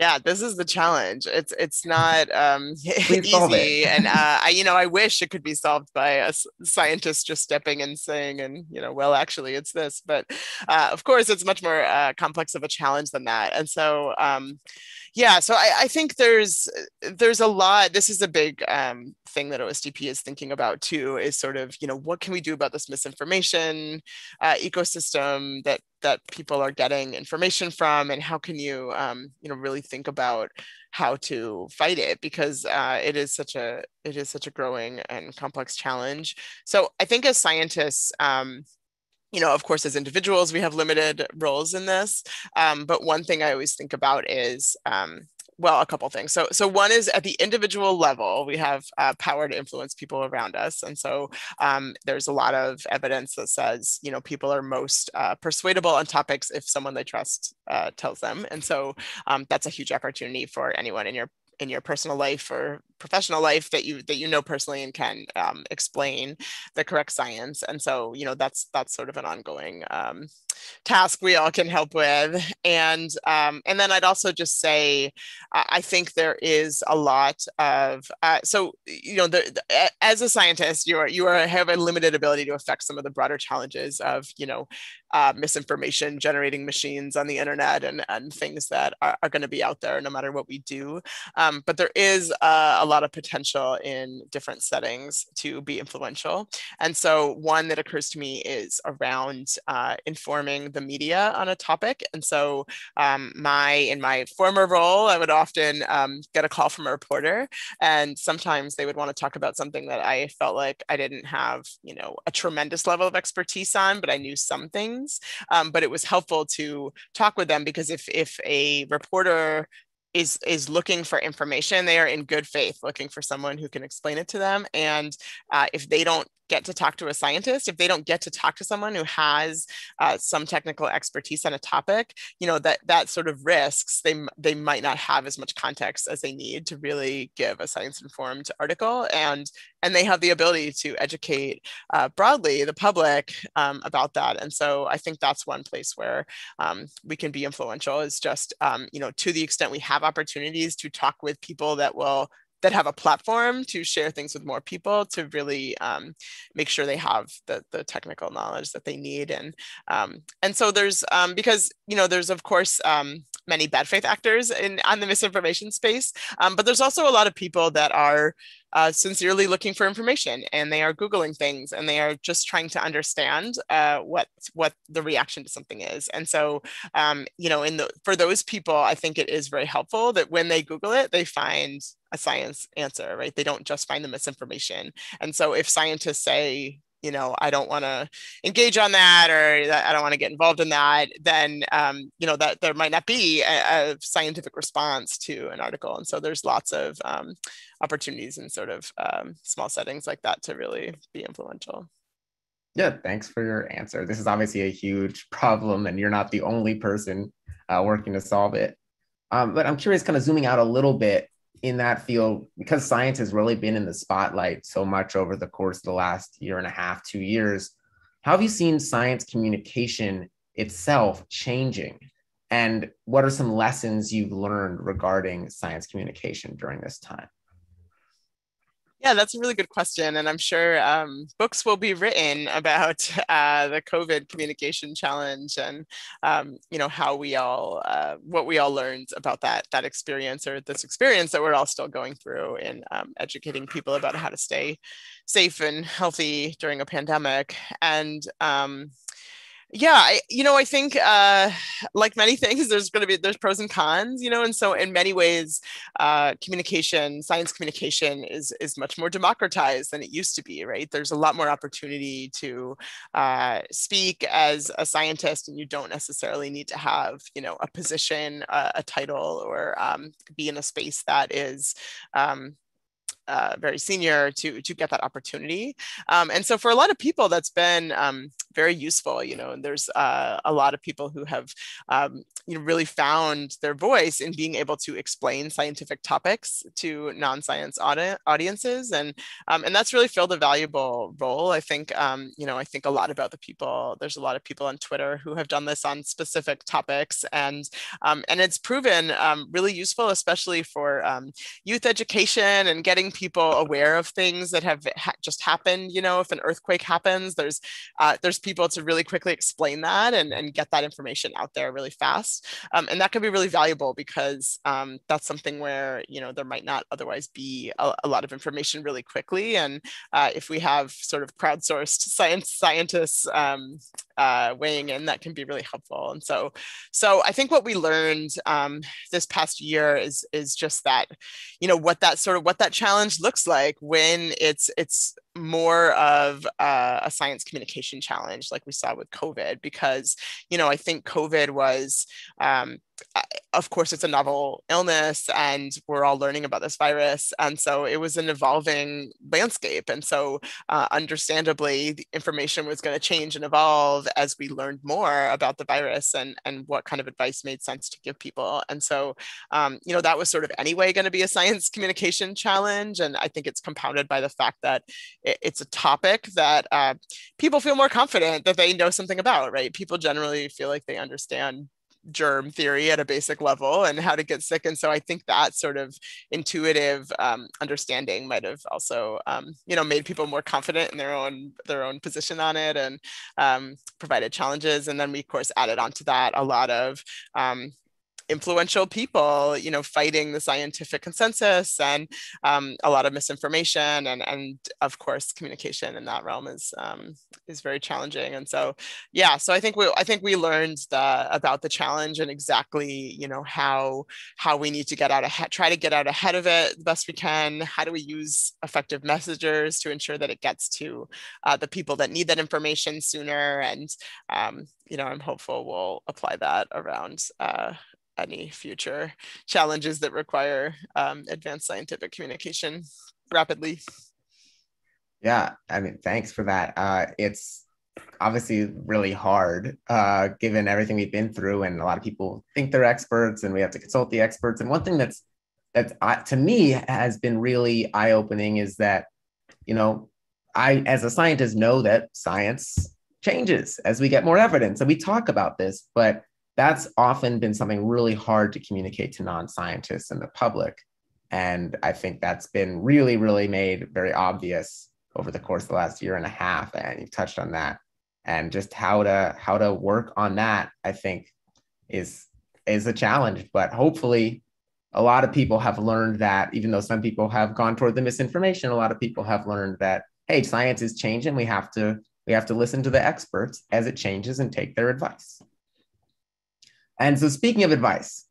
Yeah, this is the challenge. It's it's not um, easy, and uh, I, you know, I wish it could be solved by a scientist just stepping in, saying, and you know, well, actually, it's this. But uh, of course, it's much more uh, complex of a challenge than that. And so, um, yeah, so I, I think there's there's a lot. This is a big um, thing that O S T P is thinking about too. Is sort of, you know, what can we do about this misinformation uh, ecosystem that that people are getting information from, and how can you, um, you know, really think about how to fight it, because uh, it is such a it is such a growing and complex challenge. So I think as scientists, um, you know, of course, as individuals, we have limited roles in this. Um, but one thing I always think about is. Um, Well, a couple things. So, so one is at the individual level, we have uh, power to influence people around us. And so um, there's a lot of evidence that says, you know, people are most uh, persuadable on topics if someone they trust uh, tells them. And so um, that's a huge opportunity for anyone in your in your personal life or professional life that you that you know personally and can um, explain the correct science. And so, you know, that's that's sort of an ongoing um, task we all can help with. And, um, and then I'd also just say, uh, I think there is a lot of, uh, so, you know, the, the, as a scientist, you are, you are, have a limited ability to affect some of the broader challenges of, you know, uh, misinformation generating machines on the internet and, and things that are, are going to be out there no matter what we do. Um, but there is uh, a lot of potential in different settings to be influential. And so one that occurs to me is around uh, informing the media on a topic. And so um, my in my former role, I would often um, get a call from a reporter, and sometimes they would want to talk about something that I felt like I didn't have, you know, a tremendous level of expertise on, but I knew some things. Um, but it was helpful to talk with them, because if if a reporter is is looking for information, they are in good faith looking for someone who can explain it to them. And uh, if they don't get to talk to a scientist, if they don't get to talk to someone who has uh, some technical expertise on a topic, you know, that that sort of risks, they, they might not have as much context as they need to really give a science-informed article. And, and they have the ability to educate uh, broadly the public um, about that. And so I think that's one place where um, we can be influential, is just, um, you know, to the extent we have opportunities to talk with people that will that have a platform to share things with more people, to really um, make sure they have the, the technical knowledge that they need. And um, and so there's, um, because, you know, there's of course um, many bad faith actors in on the misinformation space, um, but there's also a lot of people that are Uh, sincerely looking for information, and they are Googling things, and they are just trying to understand uh, what what the reaction to something is. And so, um, you know, in the for those people, I think it is very helpful that when they Google it, they find a science answer, right? They don't just find the misinformation. And so, if scientists say, you know, I don't want to engage on that, or I don't want to get involved in that, then, um, you know, that there might not be a, a scientific response to an article. And so there's lots of um, opportunities in sort of um, small settings like that to really be influential. Yeah, thanks for your answer. This is obviously a huge problem, and you're not the only person uh, working to solve it. Um, but I'm curious, kind of zooming out a little bit, in that field, because science has really been in the spotlight so much over the course of the last year and a half, two years, how have you seen science communication itself changing? And what are some lessons you've learned regarding science communication during this time? Yeah, that's a really good question. And I'm sure um, books will be written about uh, the COVID communication challenge and, um, you know, how we all, uh, what we all learned about that, that experience, or this experience that we're all still going through in um, educating people about how to stay safe and healthy during a pandemic. And, um, yeah, I, you know, I think uh, like many things, there's going to be, there's pros and cons, you know, and so in many ways, uh, communication, science communication is is much more democratized than it used to be, right? There's a lot more opportunity to uh, speak as a scientist, and you don't necessarily need to have, you know, a position, a, a title, or um, be in a space that is, um, Uh, very senior to to get that opportunity. Um, and so for a lot of people, that's been um, very useful, you know, and there's uh, a lot of people who have um, you know, really found their voice in being able to explain scientific topics to non-science audi- audiences. And um, and that's really filled a valuable role. I think, um, you know, I think a lot about the people, there's a lot of people on Twitter who have done this on specific topics, and, um, and it's proven um, really useful, especially for um, youth education and getting people aware of things that have ha- just happened. You know, if an earthquake happens, there's uh, there's people to really quickly explain that and, and get that information out there really fast. Um, and that can be really valuable, because um, that's something where, you know, there might not otherwise be a, a lot of information really quickly. And uh, if we have sort of crowdsourced science scientists um, uh, weighing in, that can be really helpful. And so, so I think what we learned um, this past year is is just that, you know, what that sort of what that challenge looks like when it's it's more of uh, a science communication challenge, like we saw with COVID, because, you know, I think COVID was um, of course, it's a novel illness and we're all learning about this virus. And so it was an evolving landscape. And so uh, understandably, the information was going to change and evolve as we learned more about the virus and, and what kind of advice made sense to give people. And so, um, you know, that was sort of anyway going to be a science communication challenge. And I think it's compounded by the fact that it, it's a topic that uh, people feel more confident that they know something about, right? People generally feel like they understand germ theory at a basic level and how to get sick. And so I think that sort of intuitive um, understanding might have also, um, you know, made people more confident in their own their own position on it and um, provided challenges. And then we, of course, added onto that a lot of um, influential people, you know, fighting the scientific consensus and um, a lot of misinformation. And, and of course, communication in that realm is, um, is very challenging. And so, yeah, so I think we, I think we learned the, about the challenge and exactly, you know, how, how we need to get out ahead, try to get out ahead of it the best we can. How do we use effective messengers to ensure that it gets to uh, the people that need that information sooner? And, um, you know, I'm hopeful we'll apply that around, uh, any future challenges that require um, advanced scientific communication rapidly. Yeah, I mean, thanks for that. Uh, it's obviously really hard uh, given everything we've been through, and a lot of people think they're experts and we have to consult the experts. And one thing that's, that's uh, to me has been really eye-opening is that, you know, I, as a scientist, know that science changes as we get more evidence and we talk about this, but that's often been something really hard to communicate to non-scientists and the public. And I think that's been really, really made very obvious over the course of the last year and a half. And you've touched on that. And just how to how to work on that, I think, is, is a challenge. But hopefully, a lot of people have learned that, even though some people have gone toward the misinformation, a lot of people have learned that, hey, science is changing. We have to, we have to listen to the experts as it changes and take their advice. And so speaking of advice,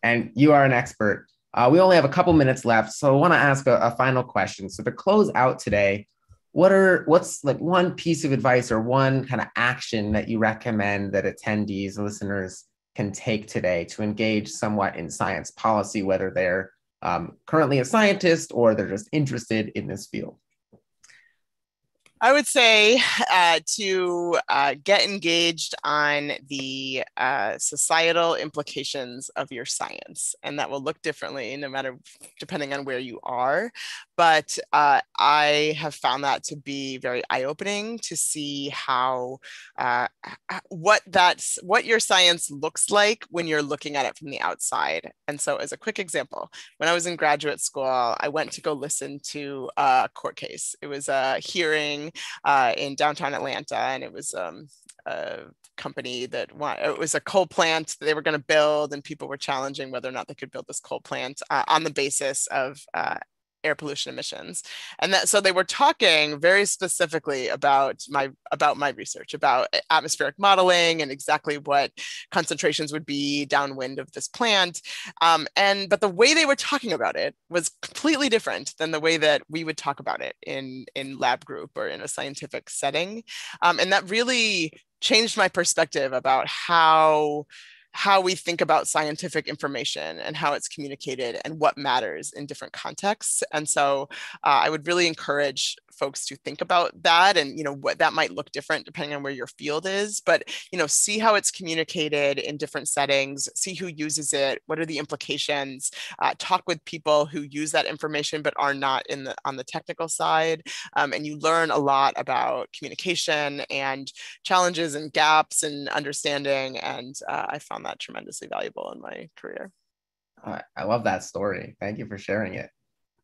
and you are an expert, uh, we only have a couple minutes left. So I want to ask a, a final question. So to close out today, what are what's like one piece of advice or one kind of action that you recommend that attendees and listeners can take today to engage somewhat in science policy, whether they're um, currently a scientist or they're just interested in this field? I would say uh, to uh, get engaged on the uh, societal implications of your science, and that will look differently no matter depending on where you are. But uh, I have found that to be very eye-opening to see how uh, what that's what your science looks like when you're looking at it from the outside. And so, as a quick example, when I was in graduate school, I went to go listen to a court case. It was a hearing Uh, in downtown Atlanta, and it was um, a company that it was a coal plant that they were going to build, and people were challenging whether or not they could build this coal plant uh, on the basis of uh, air pollution emissions. And that, so they were talking very specifically about my about my research, about atmospheric modeling and exactly what concentrations would be downwind of this plant. Um, and but the way they were talking about it was completely different than the way that we would talk about it in, in lab group or in a scientific setting. Um, and that really changed my perspective about how how we think about scientific information and how it's communicated and what matters in different contexts. And so uh, I would really encourage folks to think about that, and you know what that might look different depending on where your field is, but you know see how it's communicated in different settings, see who uses it, what are the implications, uh, talk with people who use that information but are not in the on the technical side, um, and you learn a lot about communication and challenges and gaps and understanding, and uh, I found that tremendously valuable in my career. Uh, I love that story. Thank you for sharing it.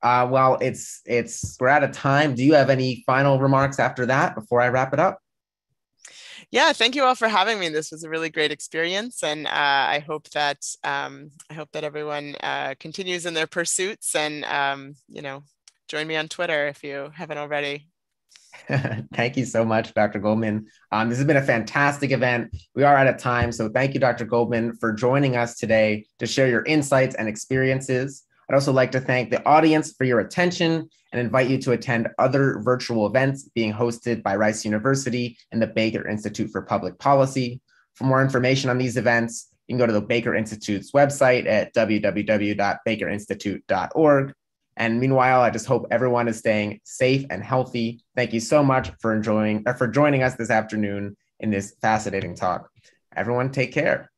Uh, well, it's, it's, we're out of time. Do you have any final remarks after that before I wrap it up? Yeah, thank you all for having me. This was a really great experience, and uh, I hope that um, I hope that everyone uh, continues in their pursuits, and um, you know, join me on Twitter if you haven't already. Thank you so much, Doctor Goldman. Um, this has been a fantastic event. We are out of time, so thank you, Doctor Goldman, for joining us today to share your insights and experiences. I'd also like to thank the audience for your attention and invite you to attend other virtual events being hosted by Rice University and the Baker Institute for Public Policy. For more information on these events, You can go to the Baker Institute's website at w w w dot baker institute dot org. And meanwhile, I just hope everyone is staying safe and healthy. Thank you so much for enjoying, uh, for joining us this afternoon in this fascinating talk. Everyone, take care.